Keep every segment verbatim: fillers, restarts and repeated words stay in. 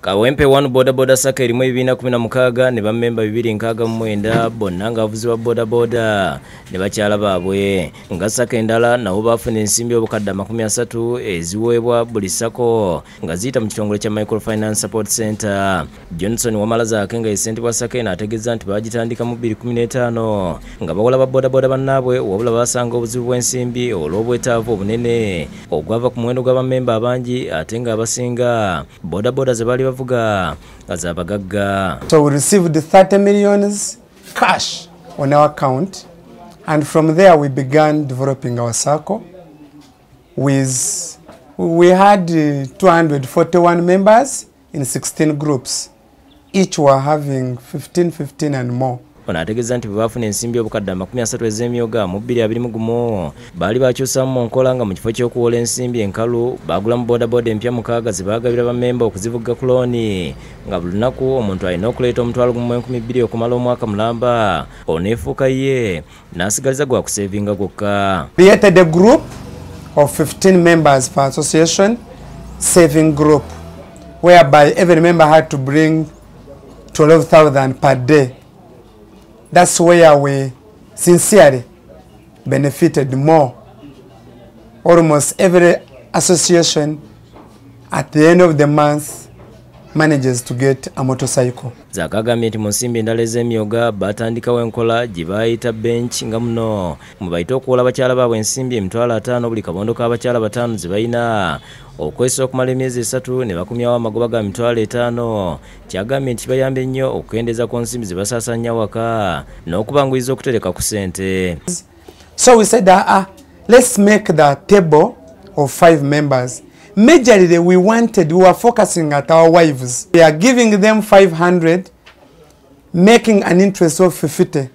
Kawempe wanu boda boda saka erimu ebina kumi na mukaaga ne bamemba bibiri nkaga mu mwenda bonna nga avuzi ba boda boda ne bakyala baabwe nga saka endala nabo bafuna ensimbi obukadde makumi asatu eziweebwa buli sako nga ziyita mu kitongole kya Microfinance Support Center. Johnson Wamalaza akenga esentebwa saka n'ategeeza nti bagitandika mu bbiri kumi na etaano nga bawola ba boda boda bannaabwe wabula basanga obuzibu bw'ensimbi olw'obwetaavu obunene ogwava ku muwendo gw'abamemba abangi ate nga abasinga boda boda ze bali So we received thirty millions cash on our account, and from there we began developing our circle. With, we had two hundred forty-one members in sixteen groups, each were having fifteen, fifteen and more. Onategeza nti bafuna ensimbi obukadde makumi asatu ez'emyoga mu bbiri abiri mu gumu bali bakyusamu mu nkola nga mu kifo ky'okuwola ensimbi enkalu bagula mu boda boda empya mukaaga ze baagabira bammemba okuzivuga ku looni nga buli lunaku omuntu alina okuleeta omutwalo gumu enkumi bbiri okumala omwaka mulamba oneefuuka ye n'asigaliza gwa kusevinga gwokka. Created a group of fifteen members per association saving group whereby every member had to bring twelve thousand per day. That's where we sincerely benefited more. Almost every association at the end of the month manages to get a motorcycle. Zakagamye ti musimbi ndaleze myoga batandika wenkola jibaita bench nga mno mubaita okuwola bakyala baabwe ensimbi emitwalo ataano buli kabondo k'abakyala bataano zibalina okwesa okumala emyezi esatu ne bakumyawo amagoba ga mitwalo etaano. Kyagamye nti bayambe nnyo okukendeeza ku nsimbi ze basaasaanya waka n'okubanguyiza okutereka ku ssente. So we said that uh, let's make the table of five members. Majorly, we wanted, we were focusing at our wives. We are giving them five hundred, making an interest of fifty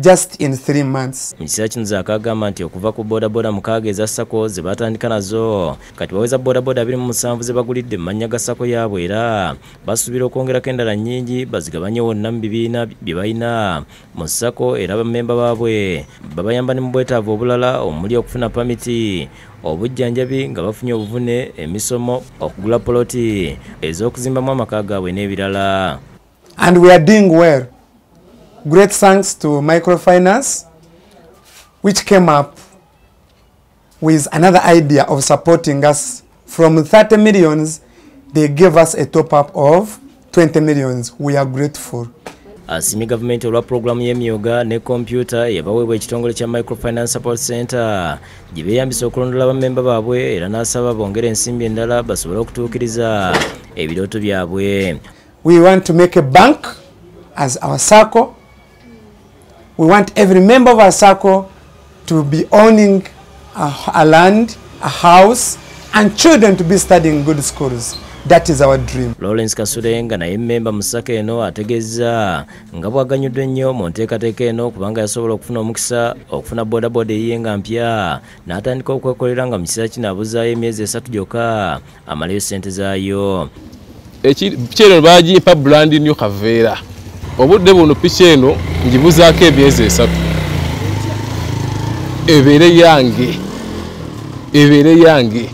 just in three months. Mchisachi nzakagama nti okuva ku boda boda mukaaga eza sako zibatandika nazo kati baweza boda boda abiri mu musanvu ze bagulidde mannya ga sako yaabwe era basubira okwongerako endala nnyingi bazigabanye wonna mu bibiina bye balina mu sako era bammemba baabwe babayamba ne mu bwetaavu obulala omuli okufuna pamiti obujjanjabi nga bafunye obuvune emisomo okugula poloti ez'okuzimbamu amaka gaabwe n'ebirala. And we are doing well. Great thanks to Microfinance, which came up with another idea of supporting us. From thirty millions, they gave us a top-up of twenty millions. We are grateful. Asimi government olwa programu y'emyoga ne computer yabaweebwa ekitongole kya Microfinance Support Center gibeeyambisa okulondola bammemba baabwe era n'asaba bongera ensimbi endala basobole okutuukiriza ebirooto byabwe. We want to make a bank as our circle. We want every member of our circle to be owning a, a land, a house, and children to be studying good schools. That is our dream. Lawrence Kasurenga na member musaka eno ategeza nga bwaganyudde nnyo mu nteekateeka eno kubanga yasobola okufuna omukisa okufuna boda boda eyenga mpya n'atandika okwekolera nga mu kiseera kino abuzaayo emyezi esatu gyokka amaleyo ssente zaayo. Ekiro bagiipa brand new Kaveera. Obudde buno piki eno ngibuzaako emyezi esatu ebeere yange ebeere yange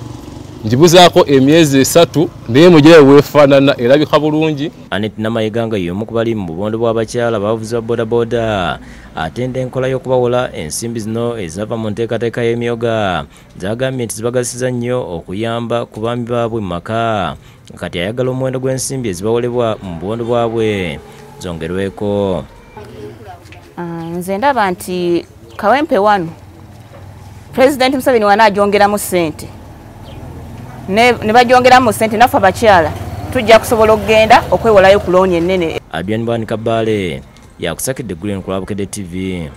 ngibuzaako emyezi esatu naye mugire weefaanana erabika bulungi. Anet Namayiganga y'omu ku bali mu bubondo bw'abakyala bavuzi ba boda boda atenda enkola y'okubawola ensimbi zino ezava mu nteekateeka y'emyoga zagambye nti zibagasizza nnyo okuyamba ku baami baabwe mu maka kati ayagala omuwendo gw'ensimbi ezibawolebwa mu bubondo bwabwe zongerweko. Nze ndaba nti Kawempe wano President Museveni wanaajongeramu ssente ne bajongeramu ssente naffe abakyala tujja kusobola okugenda okwewolayo ku looni ennene. Adrian Bani Kabale yakusakidde Green ku T V.